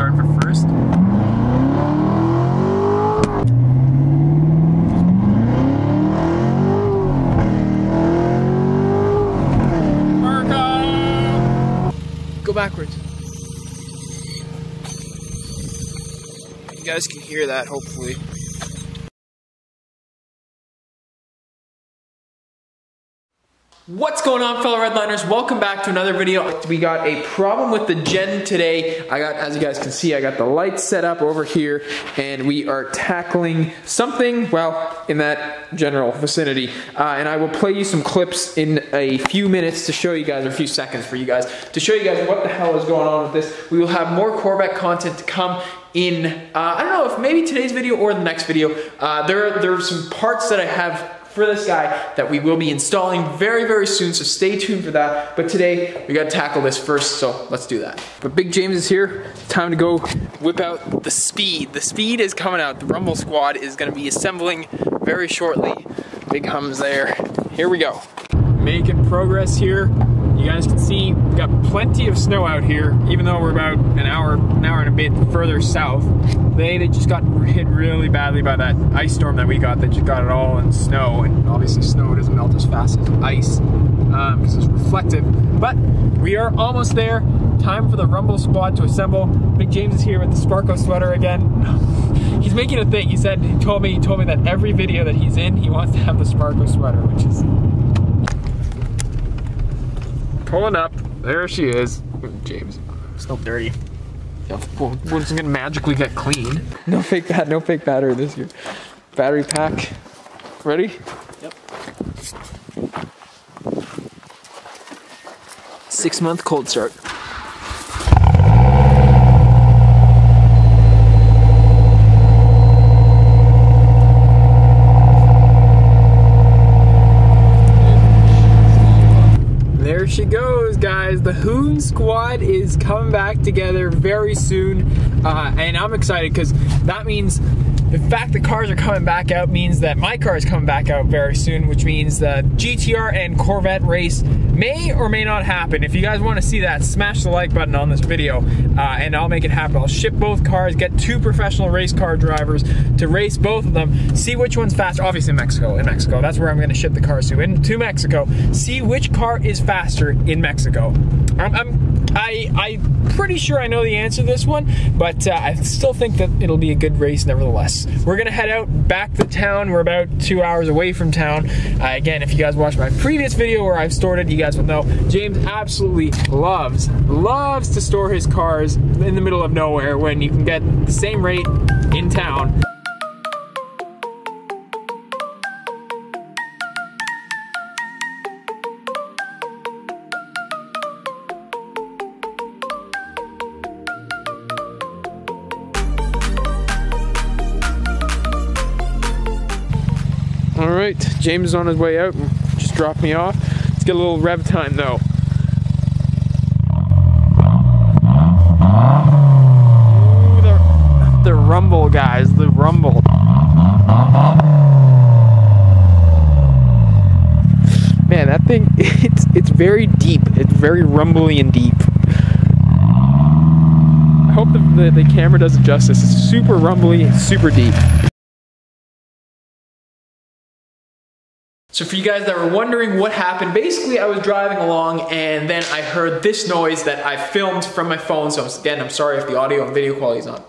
start for first. Sparko! Go backwards. You guys can hear that, hopefully. What's going on, fellow Redliners? Welcome back to another video. We got a problem with the gen today. As you guys can see, I got the lights set up over here, and we are tackling something, well, in that general vicinity. And I will play you some clips in a few minutes to show you guys, or a few seconds for you guys, to show you guys what the hell is going on with this. We will have more Corvette content to come in, I don't know if maybe today's video or the next video. There are some parts that I have for this guy that we will be installing very, very soon, so stay tuned for that. But today, we gotta tackle this first, so let's do that. But Big James is here, time to go whip out the speed. The speed is coming out, the Rumble Squad is gonna be assembling very shortly. Big Hum's there, here we go. Making progress here, you guys can see we got plenty of snow out here, even though we're about an hour and a bit further south. They just got hit really badly by that ice storm that we got, that just got it all in snow, and obviously snow doesn't melt as fast as ice, because it's reflective. But we are almost there, time for the Rumble Squad to assemble. Big James is here with the Sparko sweater again. He's making a thing, he told me that every video that he's in, he wants to have the Sparko sweater, which is... Pulling up, there she is. James, still dirty. Well, we're just gonna magically get clean. No fake battery this year. Battery pack. Ready? Yep. 6-month cold start. There she goes, guys. The Hoon Squad is coming back together very soon, and I'm excited because that means the fact that cars are coming back out means that my car is coming back out very soon, which means the GTR and Corvette race may or may not happen. If you guys want to see that, smash the like button on this video, and I'll make it happen. I'll ship both cars, get 2 professional race car drivers to race both of them, see which one's faster, obviously in Mexico, that's where I'm gonna ship the cars to Mexico, see which car is faster in Mexico. I'm pretty sure I know the answer to this one, but I still think that it'll be a good race nevertheless. We're gonna head out back to town. We're about 2 hours away from town. Again, if you guys watched my previous video where I've stored it, you guys will know James absolutely loves to store his cars in the middle of nowhere when you can get the same rate in town. Alright, James is on his way out and just dropped me off. Let's get a little rev time though. Ooh, the rumble, guys, the rumble. Man, that thing, it's very deep. It's very rumbly and deep. I hope the camera does it justice. It's super rumbly and super deep. So for you guys that were wondering what happened, basically I was driving along and then I heard this noise that I filmed from my phone. So again, I'm sorry if the audio and video quality is not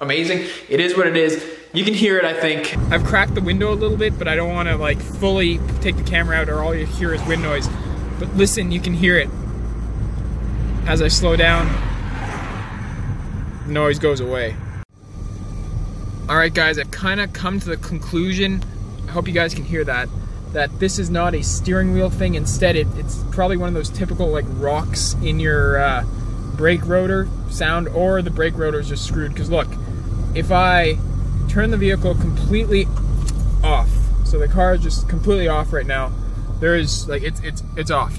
amazing. It is what it is. You can hear it, I think. I've cracked the window a little bit, but I don't want to like fully take the camera out or all you hear is wind noise. But listen, you can hear it. As I slow down, the noise goes away. All right, guys, I've kind of come to the conclusion. I hope you guys can hear that. That this is not a steering wheel thing. Instead, it's probably one of those typical like rocks in your brake rotor sound, or the brake rotor is just screwed. Because look, if I turn the vehicle completely off, so the car is just completely off right now. There is like it's off.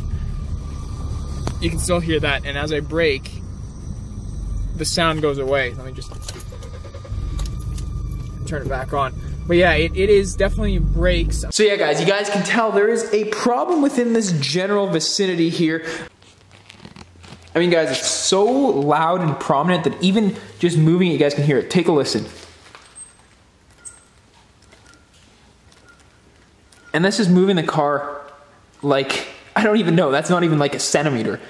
You can still hear that, and as I brake, the sound goes away. Let me just turn it back on. But yeah, it is definitely brakes. So yeah, guys, you guys can tell there is a problem within this general vicinity here. I I mean, guys, it's so loud and prominent that even just moving it, you guys can hear it. Take a listen. And this is moving the car like, I don't even know, that's not even like a centimeter.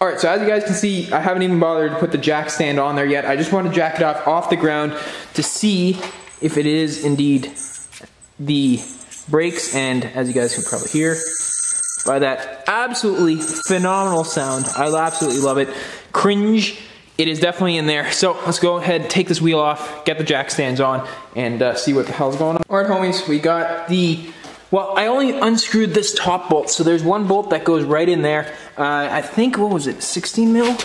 All right, so as you guys can see, I haven't even bothered to put the jack stand on there yet. I just want to jack it off the ground to see if it is indeed the brakes. And as you guys can probably hear by that absolutely phenomenal sound, I absolutely love it. Cringe, it is definitely in there. So let's go ahead, take this wheel off, get the jack stands on, and see what the hell's going on. All right, homies, we got the, well, I only unscrewed this top bolt, so there's one bolt that goes right in there. I think, what was it, 16 mil? What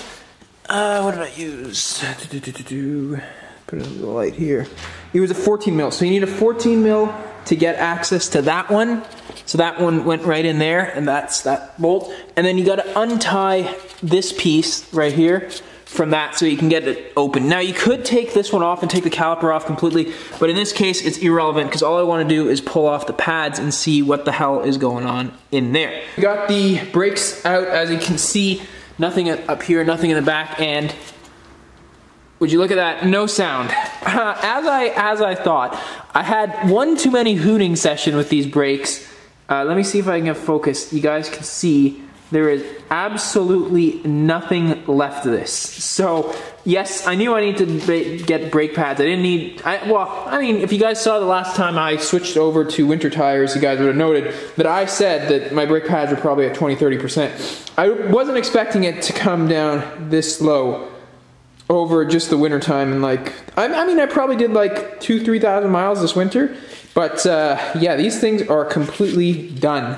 did I use? Put it in the light here. It was a 14 mil, so you need a 14 mil to get access to that one. So that one went right in there, and that's that bolt. And then you gotta untie this piece right here from that so you can get it open. Now you could take this one off and take the caliper off completely, but in this case it's irrelevant because all I want to do is pull off the pads and see what the hell is going on in there. We got the brakes out, as you can see, nothing up here, nothing in the back, and would you look at that, no sound. As I thought, I had one too many hooting session with these brakes. Let me see if I can get focused. You guys can see there is absolutely nothing left of this. So, yes, I knew I needed to get brake pads. I didn't need, I mean, if you guys saw the last time I switched over to winter tires, you guys would have noted that I said that my brake pads were probably at 20–30%. I wasn't expecting it to come down this low over just the winter time, and like, I mean, I probably did like 2–3,000 miles this winter, but yeah, these things are completely done.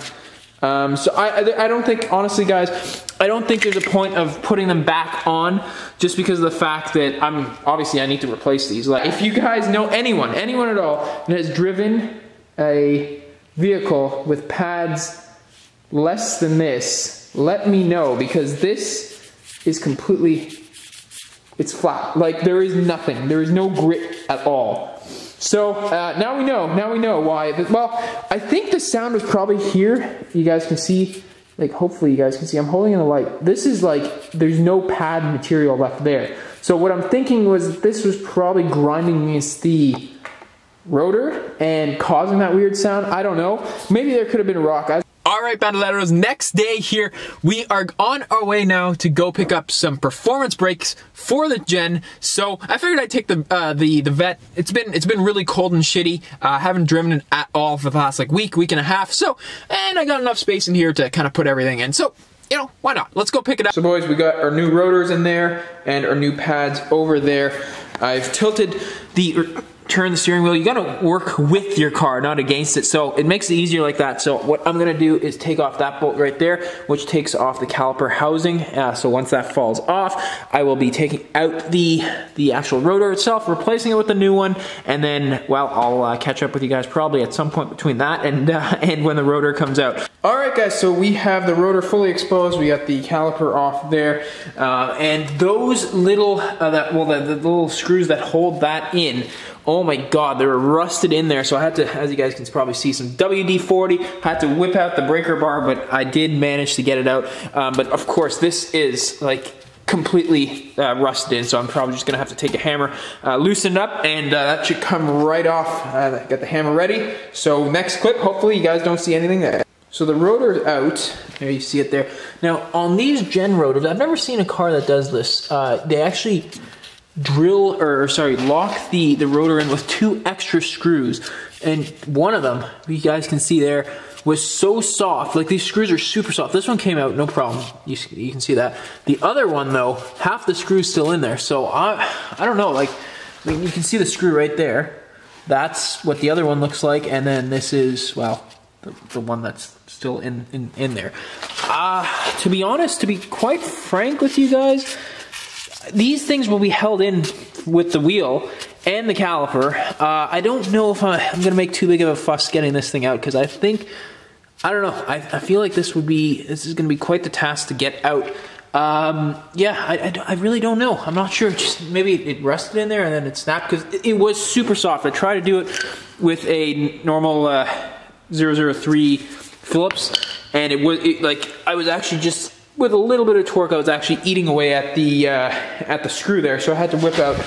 So I don't think, honestly guys, I don't think there's a point of putting them back on just because of the fact that obviously I need to replace these. Like, if you guys know anyone at all that has driven a vehicle with pads less than this, let me know, because this is completely, it's flat. Like, there is nothing, there is no grit at all. So now we know why. Well, I think the sound was probably here. You guys can see, like, hopefully you guys can see, I'm holding in the light. This is like, there's no pad material left there. So what I'm thinking was this was probably grinding against the rotor and causing that weird sound. I don't know. Maybe there could have been a rock. All right, Bandoleros, next day here. We are on our way now to go pick up some performance brakes for the Gen. So I figured I'd take the Vette. It's been really cold and shitty. I haven't driven it at all for the past like week and a half. So, and I got enough space in here to kind of put everything in. So, you know, why not? Let's go pick it up. So boys, we got our new rotors in there and our new pads over there. I've tilted the, turn the steering wheel. You gotta work with your car, not against it, so it makes it easier like that. So what I'm gonna do is take off that bolt right there, which takes off the caliper housing. So once that falls off, I will be taking out the actual rotor itself, replacing it with a new one, and then, well, I'll catch up with you guys probably at some point between that and when the rotor comes out. All right, guys, so we have the rotor fully exposed. We got the caliper off there, and those little, the little screws that hold that in, oh my God, they were rusted in there. So I had to, as you guys can probably see, some WD-40, had to whip out the breaker bar, but I did manage to get it out. But of course, this is like completely rusted in, so I'm probably just gonna have to take a hammer, loosen it up, and that should come right off. Got the hammer ready. So next clip, hopefully you guys don't see anything there. So the rotor's out, there you see it there. Now on these Gen rotors, I've never seen a car that does this. They actually drill, or sorry, lock the rotor in with 2 extra screws, and one of them, you guys can see there, was so soft. Like, these screws are super soft. This one came out, no problem. You can see that. The other one though, half the screw's still in there. So I don't know, like, I mean, you can see the screw right there. That's what the other one looks like, and then this is, well, the one that's still in there. To be honest, to be quite frank with you guys, these things will be held in with the wheel and the caliper. I don't know if I'm gonna make too big of a fuss getting this thing out, because I think, I don't know, I feel like this is gonna be quite the task to get out. Yeah, I really don't know. I'm not sure. Just maybe it rusted in there and then it snapped, because it was super soft. I tried to do it with a normal 003 Phillips, and it was like, I was actually just with a little bit of torque, I was actually eating away at the screw there, so I had to whip out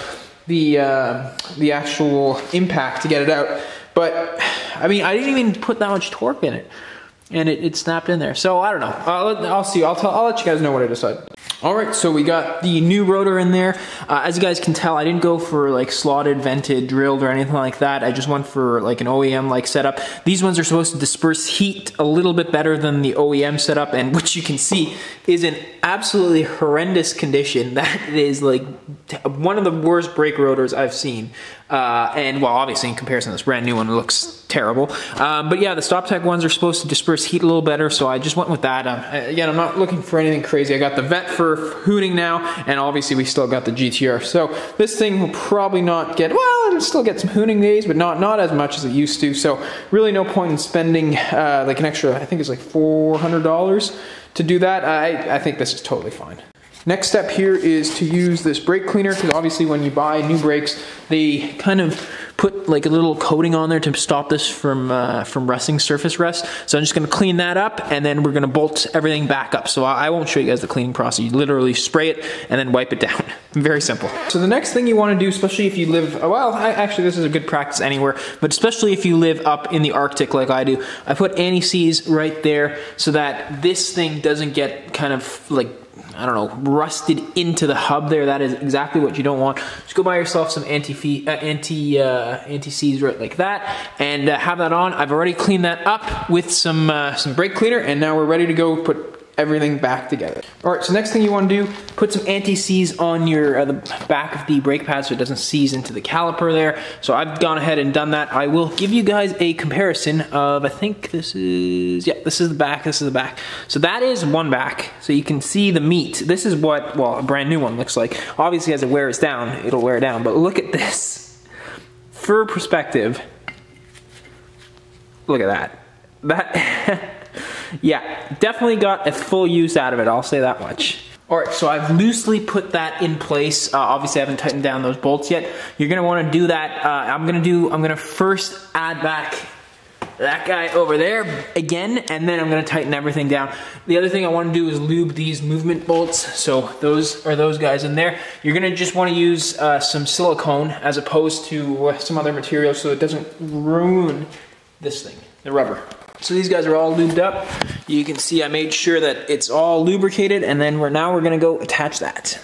the actual impact to get it out. But I mean, I didn't even put that much torque in it, and it snapped in there. So I don't know. I'll see. I'll let you guys know what I decide. All right, so we got the new rotor in there. As you guys can tell, I didn't go for like slotted, vented, drilled, or anything like that. I just went for like an OEM like setup. These ones are supposed to disperse heat a little bit better than the OEM setup, and which you can see is in absolutely horrendous condition. That is like one of the worst brake rotors I've seen. And well, obviously in comparison to this brand new one, it looks terrible. But yeah, the Stop Tech ones are supposed to disperse heat a little better, so I just went with that. Again, I'm not looking for anything crazy. I got the vent for hooting now, and obviously we still got the GTR. So this thing will probably not get, well, it'll still get some hooting days, but not as much as it used to. So really no point in spending like an extra, I think it's like $400 to do that. I think this is totally fine. Next step here is to use this brake cleaner, because obviously when you buy new brakes, they kind of put like a little coating on there to stop this from rusting, surface rust. So I'm just gonna clean that up, and then we're gonna bolt everything back up. So I won't show you guys the cleaning process. You literally spray it and then wipe it down. Very simple. So the next thing you wanna do, especially if you live, well, actually this is a good practice anywhere, but especially if you live up in the Arctic like I do, I put anti-seize right there so that this thing doesn't get kind of like, I don't know, rusted into the hub there. That is exactly what you don't want. Just go buy yourself some anti-seize right like that, and have that on. I've already cleaned that up with some brake cleaner, and now we're ready to go put everything back together. All right, so next thing you want to do, put some anti-seize on your the back of the brake pad so it doesn't seize into the caliper there. So I've gone ahead and done that. I will give you guys a comparison of, I think this is, yeah, this is the back, this is the back. So that is one back, so you can see the meat. This is what, well, a brand new one looks like. Obviously as it wears down, it'll wear down, but look at this. For perspective, look at that. That. Yeah, definitely got a full use out of it, I'll say that much. All right, so I've loosely put that in place. Obviously I haven't tightened down those bolts yet. You're gonna wanna do that. I'm gonna first add back that guy over there again, and then I'm gonna tighten everything down. The other thing I wanna do is lube these movement bolts. So those are those guys in there. You're gonna just wanna use some silicone as opposed to some other material so it doesn't ruin this thing, the rubber. So these guys are all lubed up. You can see I made sure that it's all lubricated, and then now we're gonna go attach that.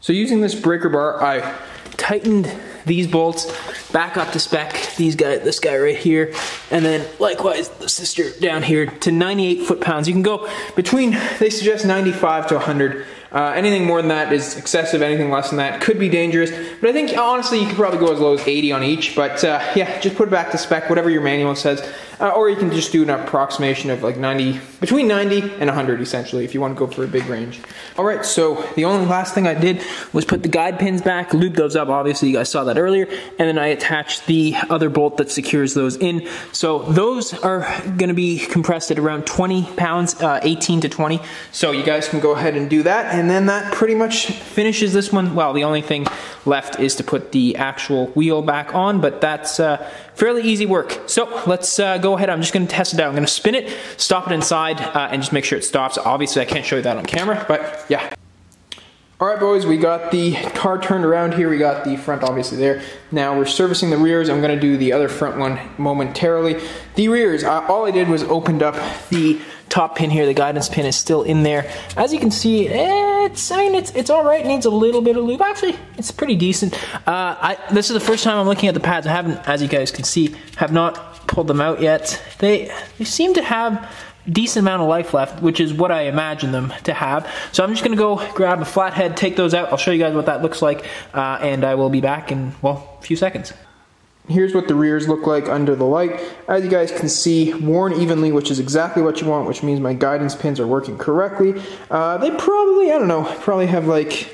So using this breaker bar, I tightened these bolts back up to spec. This guy right here, and then likewise the sister down here to 98 foot-pounds. You can go between, they suggest 95 to 100. Anything more than that is excessive, anything less than that could be dangerous. But I think, honestly, you could probably go as low as 80 on each, but yeah, just put it back to spec, whatever your manual says. Or you can just do an approximation of like 90, between 90 and 100, essentially, if you want to go for a big range. All right, so the only last thing I did was put the guide pins back, lube those up, obviously you guys saw that earlier, and then I attached the other bolt that secures those in. So those are gonna be compressed at around 20 pounds, 18 to 20. So you guys can go ahead and do that. And then that pretty much finishes this one. Well, the only thing left is to put the actual wheel back on, but that's fairly easy work. So let's go ahead. I'm just gonna test it out. I'm gonna spin it, stop it inside, and just make sure it stops. Obviously, I can't show you that on camera, but yeah. All right, boys, we got the car turned around here. We got the front obviously there. Now we're servicing the rears. I'm gonna do the other front one momentarily. The rears, all I did was opened up the top pin here. The guidance pin is still in there. As you can see, it's all right. It needs a little bit of lube. Actually, it's pretty decent. This is the first time I'm looking at the pads. I haven't, as you guys can see, have not pulled them out yet. They seem to have decent amount of life left, which is what I imagine them to have. So I'm just gonna go grab a flathead, take those out. I'll show you guys what that looks like, and I will be back in, well, a few seconds. Here's what the rears look like under the light. As you guys can see, worn evenly, which is exactly what you want, which means my guidance pins are working correctly. They probably, I don't know, probably have like,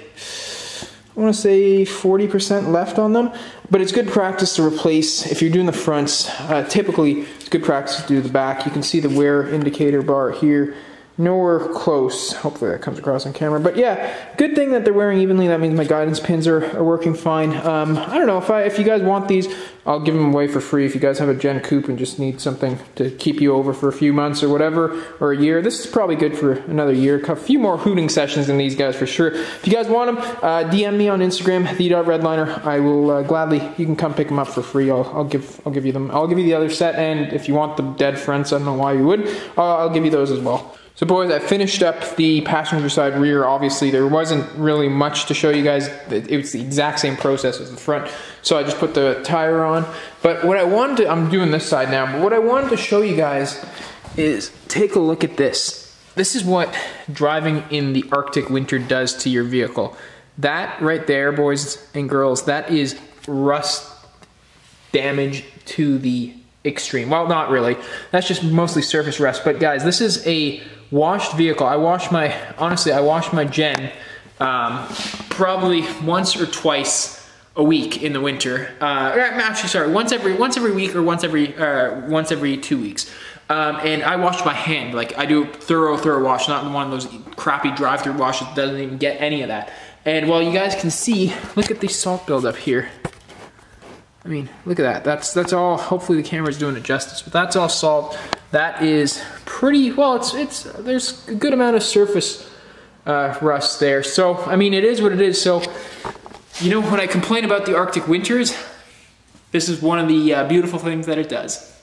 I wanna say 40% left on them, but it's good practice to replace, if you're doing the fronts, typically it's good practice to do the back. You can see the wear indicator bar here. nowhere close. Hopefully that comes across on camera. But yeah, good thing that they're wearing evenly. That means my guidance pins are working fine. I don't know, if you guys want these, I'll give them away for free. If you guys have a Gen Coupe and just need something to keep you over for a few months or whatever, or a year, this is probably good for another year. A few more hooting sessions than these guys for sure. If you guys want them, DM me on Instagram, the.redliner. I will gladly, you can come pick them up for free. I'll give you them. I'll give you the other set, and if you want the dead fronts, I don't know why you would, I'll give you those as well. So boys, I finished up the passenger side rear. Obviously, there wasn't really much to show you guys. It was the exact same process as the front. So I just put the tire on. But what I wanted to, I'm doing this side now, but what I wanted to show you guys is take a look at this. This is what driving in the Arctic winter does to your vehicle. That right there, boys and girls, that is rust damage to the extreme. Well, not really. That's just mostly surface rust. But guys, this is a washed vehicle. I washed my Gen probably once or twice a week in the winter. Actually, sorry, once every week or once every 2 weeks. And I washed by hand. Like, I do a thorough wash, not one of those crappy drive-through washes that doesn't even get any of that. And while you guys can see, look at the salt buildup here. I mean, look at that. That's all. Hopefully the camera's doing it justice, but that's all salt. That is pretty well. There's a good amount of surface rust there. So I mean, it is what it is. So you know, when I complain about the Arctic winters, this is one of the beautiful things that it does.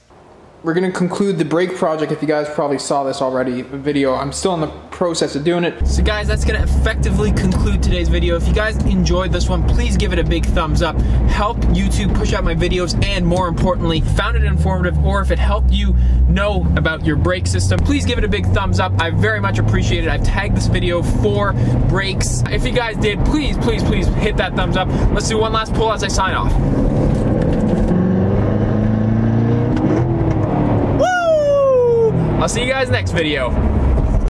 We're gonna conclude the brake project. If you guys probably saw this already video, I'm still in the process of doing it. So guys, that's gonna effectively conclude today's video. If you guys enjoyed this one, please give it a big thumbs up. Help YouTube push out my videos, and more importantly, found it informative, or if it helped you know about your brake system, please give it a big thumbs up. I very much appreciate it. I've tagged this video for brakes. If you guys did, please, please, please hit that thumbs up. Let's do one last pull as I sign off. Woo! I'll see you guys next video.